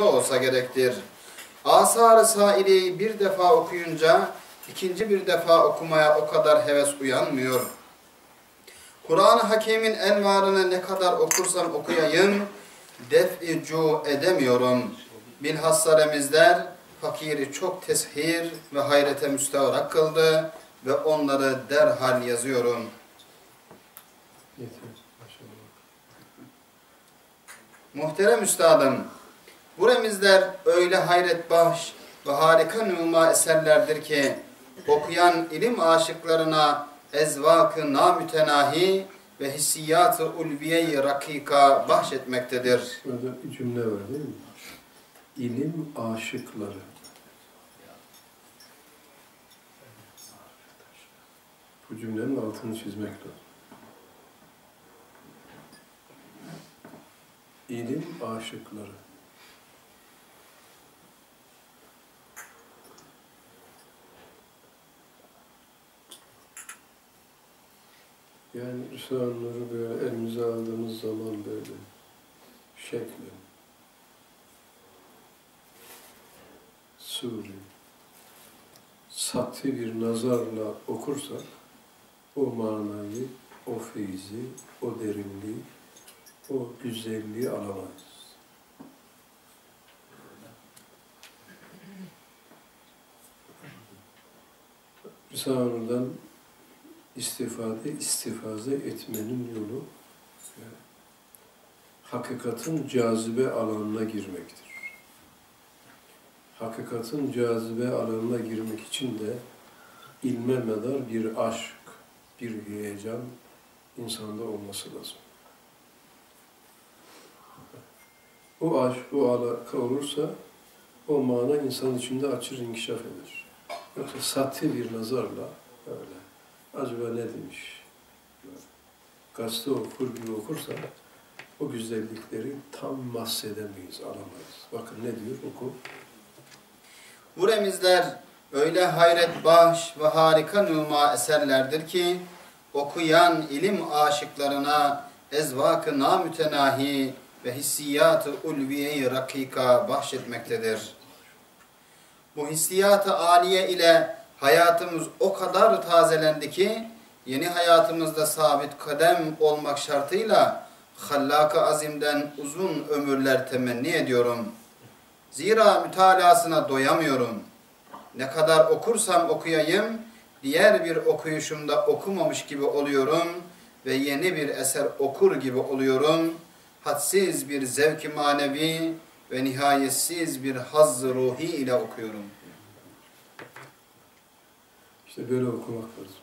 kitapta olsa gerektir. Asar-ı Saile'yi bir defa okuyunca ikinci bir defa okumaya o kadar heves uyanmıyor. Kur'an-ı Hakîm'in envarını ne kadar okursam okuyayım, def-i cu edemiyorum. Bilhassa Remizler fakiri çok teshir ve hayrete müstevrak kıldı ve onları derhal yazıyorum. Muhterem üstadım, bu remizler öyle hayret bahş ve harika nüma eserlerdir ki okuyan ilim aşıklarına ezvak-ı namütenahi ve hissiyat-ı ulviye-i rakika bahşetmektedir. Burada bir cümle var değil mi? İlim aşıkları. Bu cümlenin altını çizmek lazım. İlim aşıkları. Yani Risale'leri böyle elimize aldığımız zaman böyle şekli, suri, sati bir nazarla okursak o manayı, o feyzi, o derinliği, o güzelliği alamayız. Risale'den istifaze etmenin yolu, yani hakikatin cazibe alanına girmektir. Hakikatin cazibe alanına girmek için de ilme medar bir aşk, bir heyecan insanda olması lazım. O aşk, o alaka olursa o mana insan içinde açır, inkişaf eder. Yoksa sati bir nazarla öyle, acaba ne demiş, gazete okur gibi okursa o güzellikleri tam bahsedemeyiz, alamayız. Bakın ne diyor, oku. Bu remizler öyle hayret bahş ve harika nüma eserlerdir ki okuyan ilim aşıklarına ezvak-ı namütenahi ve hissiyat-ı ulviye-i rakika bahşetmektedir. Bu hissiyat-ı âliye ile hayatımız o kadar tazelendi ki yeni hayatımızda sabit kadem olmak şartıyla Hallâk-ı Azim'den uzun ömürler temenni ediyorum. Zira mütalasına doyamıyorum. Ne kadar okursam okuyayım, diğer bir okuyuşumda okumamış gibi oluyorum ve yeni bir eser okur gibi oluyorum. Hadsiz bir zevk-i manevi ve nihayetsiz bir hazz-ı ruhi ile okuyorum. İşte böyle okumak lazım.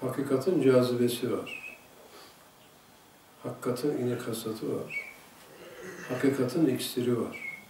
Hakikatin cazibesi var. Hakikatin inikasatı var. Hakikatin iksiri var.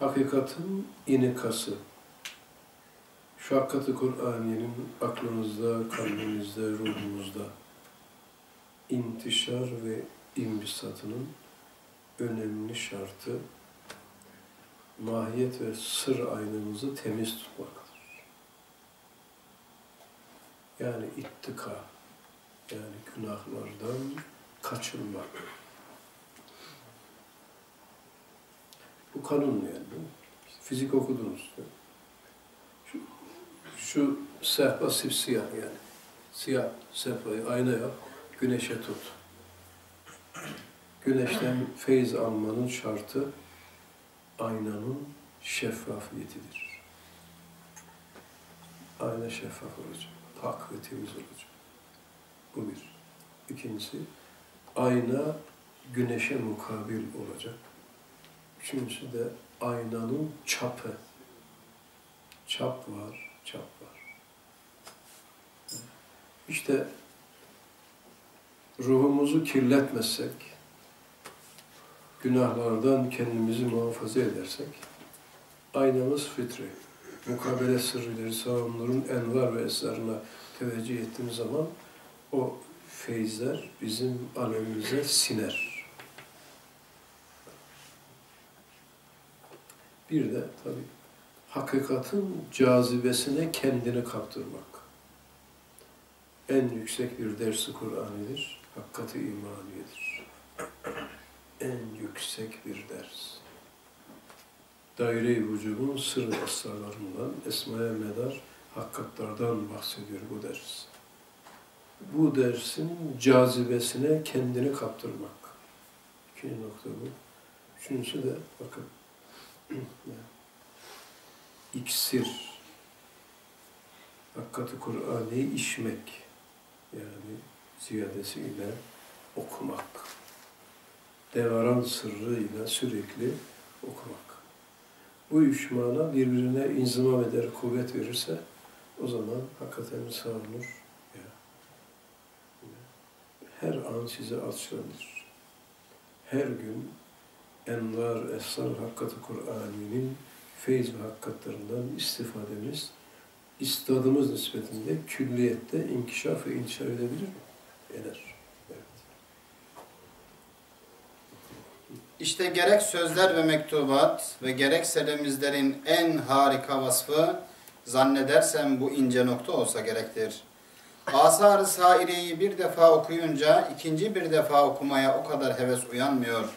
Hakikatin inikası. Şu hakikati Kur'an'ın aklımızda, kalbimizde, ruhumuzda intişar ve imbisatının önemli şartı mahiyet ve sır aynamızı temiz tutmaktır. Yani ittika, yani günahlardan kaçınmak. Bu kanun yani. Fizik okudunuz. Şu sehpa sipsiyah yani. Siyah sehpayı aynaya, güneşe tut. Güneşten feyiz almanın şartı aynanın şeffafiyetidir. Ayna şeffaf olacak, pak ve temiz olacak. Bu bir. İkincisi, ayna güneşe mukabil olacak. Üçüncüsü de aynanın çapı. Çap var, çap var. İşte ruhumuzu kirletmezsek, günahlardan kendimizi muhafaza edersek, aynamız fitri, mukabele sırrıları, savunların envar ve esrarına teveccüh ettiğimiz zaman o feyizler bizim alemimize siner. Bir de tabii hakikatin cazibesine kendini kaptırmak. en yüksek bir ders-i Kur'an'ıdır. Hakkati imaniyedir. En yüksek bir ders. Daire-i vücudun sır esrarlarından, esmaya medar hakikatlardan bahsediyor bu ders. Bu dersin cazibesine kendini kaptırmak. İkinci nokta bu. Üçüncüsü de bakın. İksir. Hakkati Kur'an'ı içmek. Yani ziyadesiyle okumak. Devran sırrıyla sürekli okumak. Bu üç mana birbirine inzimam eder, kuvvet verirse o zaman hakikaten sağlanır. Her an size açlanır. Her gün envar, esrar, hakikati Kur'an'ın feyz ve hakikatlarından istifademiz, istidadımız nispetinde külliyette inkişaf ve intişar edebilir mi? Eder. Evet. İşte gerek sözler ve mektubat ve gerekse remizlerin en harika vasfı zannedersem bu ince nokta olsa gerektir. Asar-ı Saire'yi bir defa okuyunca ikinci bir defa okumaya o kadar heves uyanmıyor.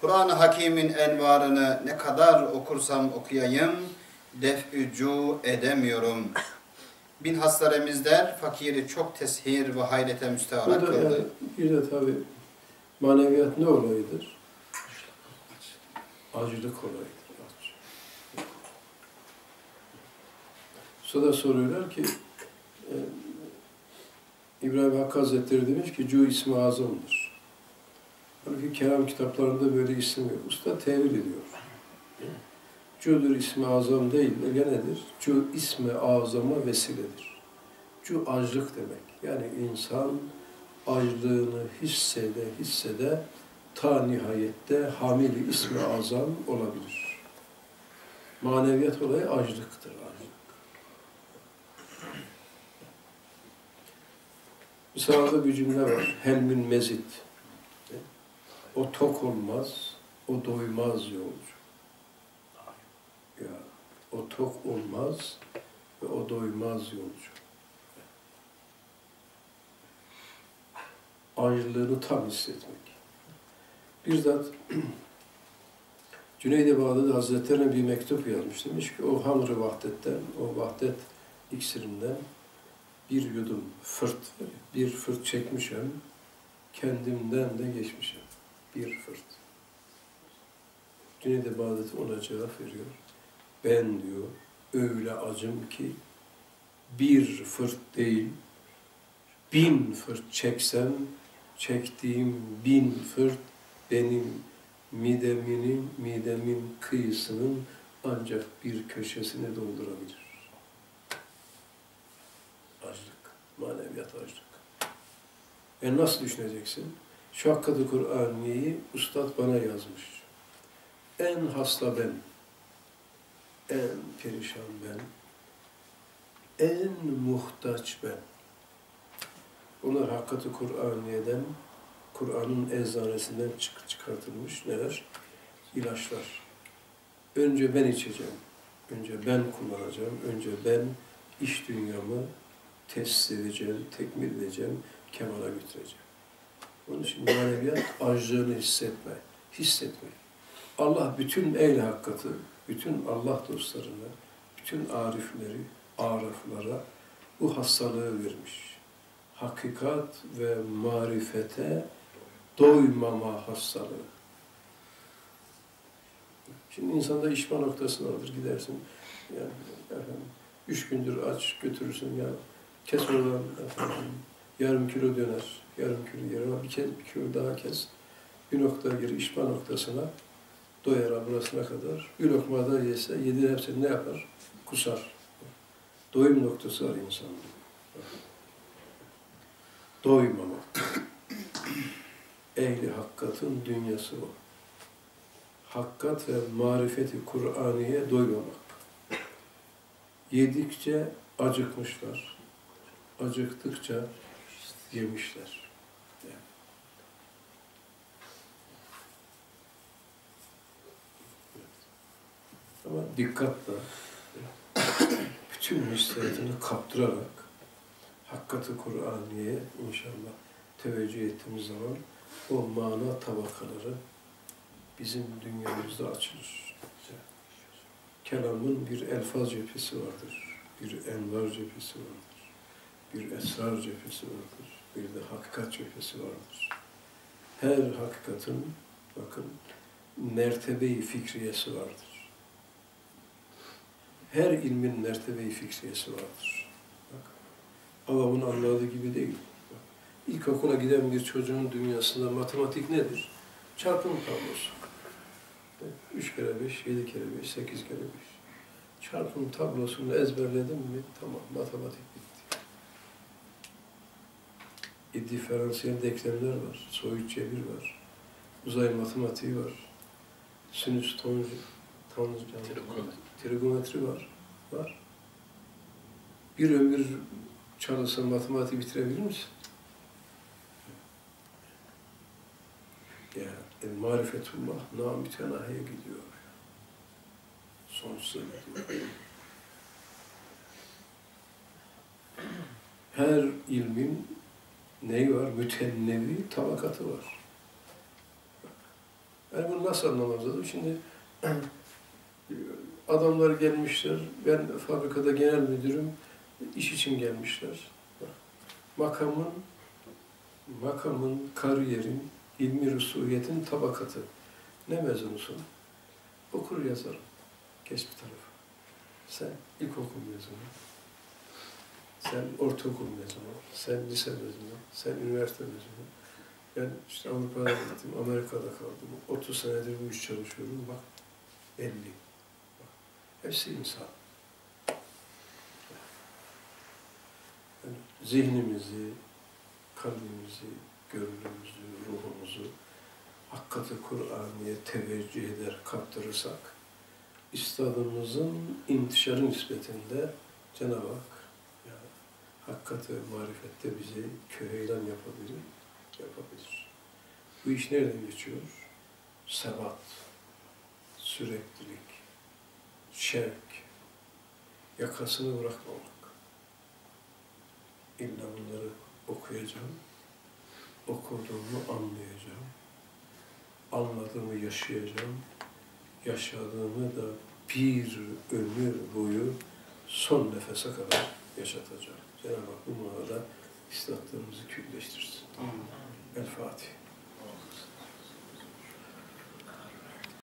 Kur'an-ı Hakîm'in envarını ne kadar okursam okuyayım, def-ücu edemiyorum. Bilhassa remizler fakiri çok teshir ve hayrete müstehrak kıldı. Yani bir de tabi maneviyat ne olayıdır? Acılık olayıdır. Sonra soruyorlar ki İbrahim Hakkı Hazretleri demiş ki cu ismi azamdır. Halbuki kelam kitaplarında böyle isim yok. Usta tevil ediyor. Cu'dur ismi azam değil, öyle nedir? Cu ismi azama vesiledir. Cu aclık demek. Yani insan aclığını hissede ta nihayette hamili ismi azam olabilir. Maneviyat olayı aclıktır. Misalda bir cümle var. Helmin mezid. O tok olmaz, o doymaz yolcu. Ya, o tok olmaz ve o doymaz yolcu. Ayrılığını tam hissetmek. Bir zat Cüneyd-i Bağdadi Hazretlerine bir mektup yazmış. Demiş ki o hamr-ı vahdetten, o vahdet iksirinden bir yudum fırt, bir fırt çekmişim, kendimden de geçmişim. Bir fırt. Cüneyd-i Bağdadi ona cevap veriyor. Ben diyor, öyle acım ki bir fırt değil, 1000 fırt çeksem, çektiğim bin fırt benim midemin kıyısının ancak bir köşesini doldurabilir. Açlık, maneviyat açlık. Nasıl düşüneceksin? Şu hakkati Kur'an'ı Üstad bana yazmış. En hasta ben, en perişan ben, en muhtaç ben. Bunlar hakkati Kur'an'ı'den, Kur'an'ın eczanesinden çıkartılmış neler? İlaçlar. Önce ben içeceğim, önce ben kullanacağım, önce ben iş dünyamı tesis edeceğim, tekmil edeceğim, kemala götüreceğim. Onun için maneviyat acılığını hissetme. Allah bütün ehl-i hakikati, bütün Allah dostlarına, bütün arifleri, ariflara bu hastalığı vermiş. Hakikat ve marifete doymama hastalığı. Şimdi insanda işma noktasına alır gidersin. Yani, efendim, 3 gündür aç götürürsün ya, kes oradan efendim, yarım kilo döner, yarım kilo yer, bir kilo daha kes, bir nokta gir işma noktasına, doyara burasına kadar, bir lokma da yese, yediğin hepsini ne yapar? Kusar. Doyum noktası var insanın. Doymama. Ehli hakikatin dünyası o. Hakikat ve marifeti Kur'an'ı'ya doymamak. Yedikçe acıkmışlar. Acıktıkça yemişler. Yani. Evet. Ama dikkatle bütün müstehitini kaptırarak hakikati Kur'aniye inşallah teveccüh ettiğimiz zaman o mana tabakaları bizim dünyamızda açılır. Kelamın bir elfaz cephesi vardır, bir envar cephesi vardır, bir esrar cephesi vardır, bir de hakikat cephesi vardır. Her hakikatin, bakın, mertebe-i fikriyesi vardır. Her ilmin mertebe-i fikriyesi vardır. Bak, ama bunu anladığı gibi değil. Bak, ilkokula giden bir çocuğun dünyasında matematik nedir? Çarpım tablosu. 3 kere 5, 7 kere 5, 8 kere 5. Çarpım tablosunu ezberledin mi? Tamam, matematik bitti. Diferansiyel denklemler var, soyut cebir var, uzay matematiği var, sinüs, tanjant, trigonometri var. Bir ömür çalışsan matematiği bitirebilir misin? Yani marifetullah namütenaheye gidiyor. Sonsuza gidiyor. Her ilmin neyi var? Mütennevi tabakatı var. Yani bunu nasıl anlamamız lazım? Şimdi adamlar gelmişler, ben fabrikada genel müdürüm, iş için gelmişler. Makamın, kariyerin, ilmi rusuhiyetin tabakatı. Ne mezunusun? Okur yazarım. Geç bir tarafa. Sen ilkokul mezunu, sen ortaokul mezunu, sen lise mezunu, sen üniversite mezunu. Ben işte Avrupa'ya gittim, Amerika'da kaldım. 30 senedir bu iş çalışıyorum. Bak, 50. Bak, hepsi insan. Yani zihnimizi, kalbimizi, gönlümüzü, ruhumuzu hakikati Kur'aniye teveccüh eder, kaptırırsak, istadımızın intişarı nispetinde Cenab-ı Hak yani, hakikati marifette bizi köheylan yapabilir. Bu iş nereden geçiyor? Sebat, süreklilik, şevk, yakasını bırakmamak. İlla bunları okuyacağım. Okuduğumu anlayacağım, anladığımı yaşayacağım, yaşadığımı da bir ömür boyu son nefese kadar yaşatacağım. Cenab-ı Hak bu manada istatlarımızı külleştirsin. El-Fatiha.